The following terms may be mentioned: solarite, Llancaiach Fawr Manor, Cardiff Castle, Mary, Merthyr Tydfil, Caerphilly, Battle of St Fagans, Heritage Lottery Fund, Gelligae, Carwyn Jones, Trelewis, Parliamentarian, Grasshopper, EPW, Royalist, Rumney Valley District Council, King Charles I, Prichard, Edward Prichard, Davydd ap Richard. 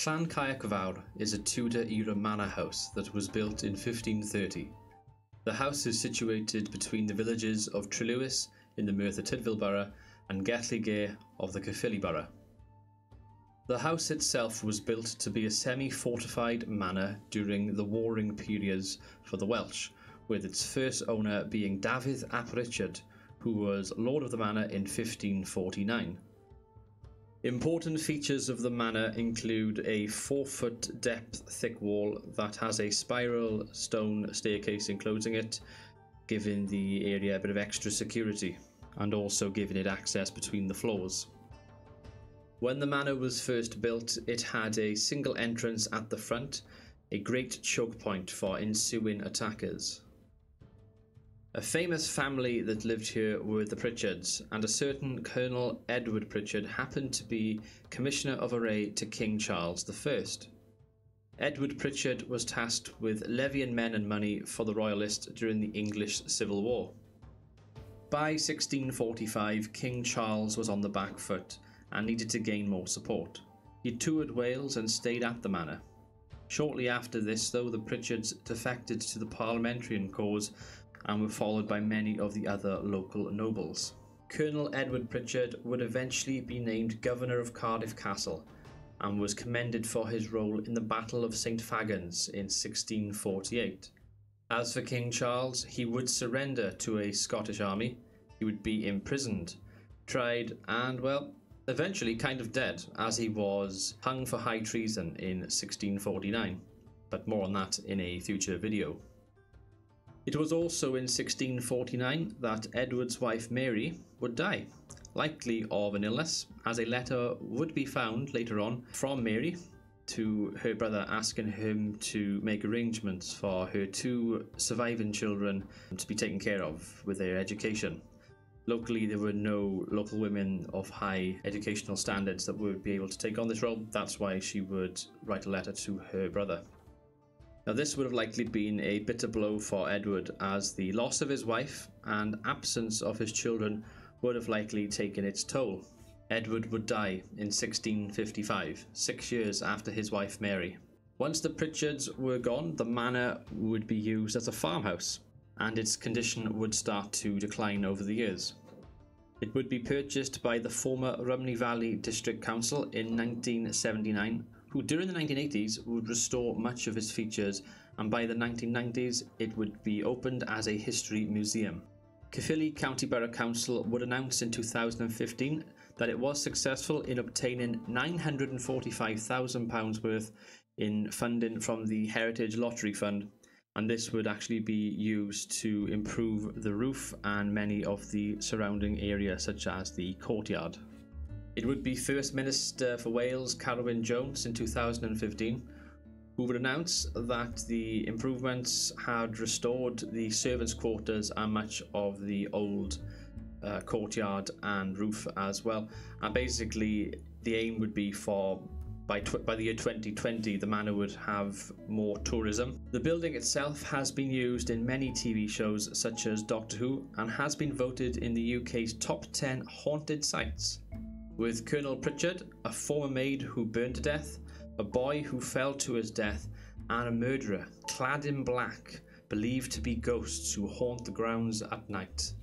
Llancaiach Fawr is a Tudor-era manor house that was built in 1530. The house is situated between the villages of Trelewis in the Merthyr Tydfil borough and Gelligae of the Caerphilly borough. The house itself was built to be a semi-fortified manor during the warring periods for the Welsh, with its first owner being Davydd ap Richard, who was Lord of the Manor in 1549. Important features of the manor include a 4-foot depth thick wall that has a spiral stone staircase enclosing it, giving the area a bit of extra security and also giving it access between the floors. When the manor was first built, it had a single entrance at the front, a great choke point for ensuing attackers. A famous family that lived here were the Prichards, and a certain Colonel Edward Prichard happened to be Commissioner of Array to King Charles I. Edward Prichard was tasked with levying men and money for the Royalists during the English Civil War. By 1645, King Charles was on the back foot and needed to gain more support. He toured Wales and stayed at the manor. Shortly after this, though, the Prichards defected to the Parliamentarian cause and were followed by many of the other local nobles. Colonel Edward Prichard would eventually be named Governor of Cardiff Castle and was commended for his role in the Battle of St Fagans in 1648. As for King Charles, he would surrender to a Scottish army. He would be imprisoned, tried and, well, eventually kind of dead, as he was hung for high treason in 1649, but more on that in a future video. It was also in 1649 that Edward's wife Mary would die, likely of an illness, as a letter would be found later on from Mary to her brother asking him to make arrangements for her two surviving children to be taken care of with their education. Locally, there were no local women of high educational standards that would be able to take on this role. That's why she would write a letter to her brother. Now, this would have likely been a bitter blow for Edward, as the loss of his wife and absence of his children would have likely taken its toll. Edward would die in 1655, 6 years after his wife Mary. Once the Prichards were gone, the manor would be used as a farmhouse, and its condition would start to decline over the years. It would be purchased by the former Rumney Valley District Council in 1979, who during the 1980s would restore much of its features, and by the 1990s it would be opened as a history museum. Caerphilly County Borough Council would announce in 2015 that it was successful in obtaining £945,000 worth in funding from the Heritage Lottery Fund, and this would actually be used to improve the roof and many of the surrounding area, such as the courtyard. It would be First Minister for Wales Carwyn Jones in 2015 who would announce that the improvements had restored the servants' quarters and much of the old courtyard and roof as well, and basically the aim would be for by the year 2020, the manor would have more tourism. The building itself has been used in many TV shows such as Doctor Who and has been voted in the UK's top 10 haunted sites, with Colonel Prichard, a former maid who burned to death, a boy who fell to his death, and a murderer clad in black believed to be ghosts who haunt the grounds at night.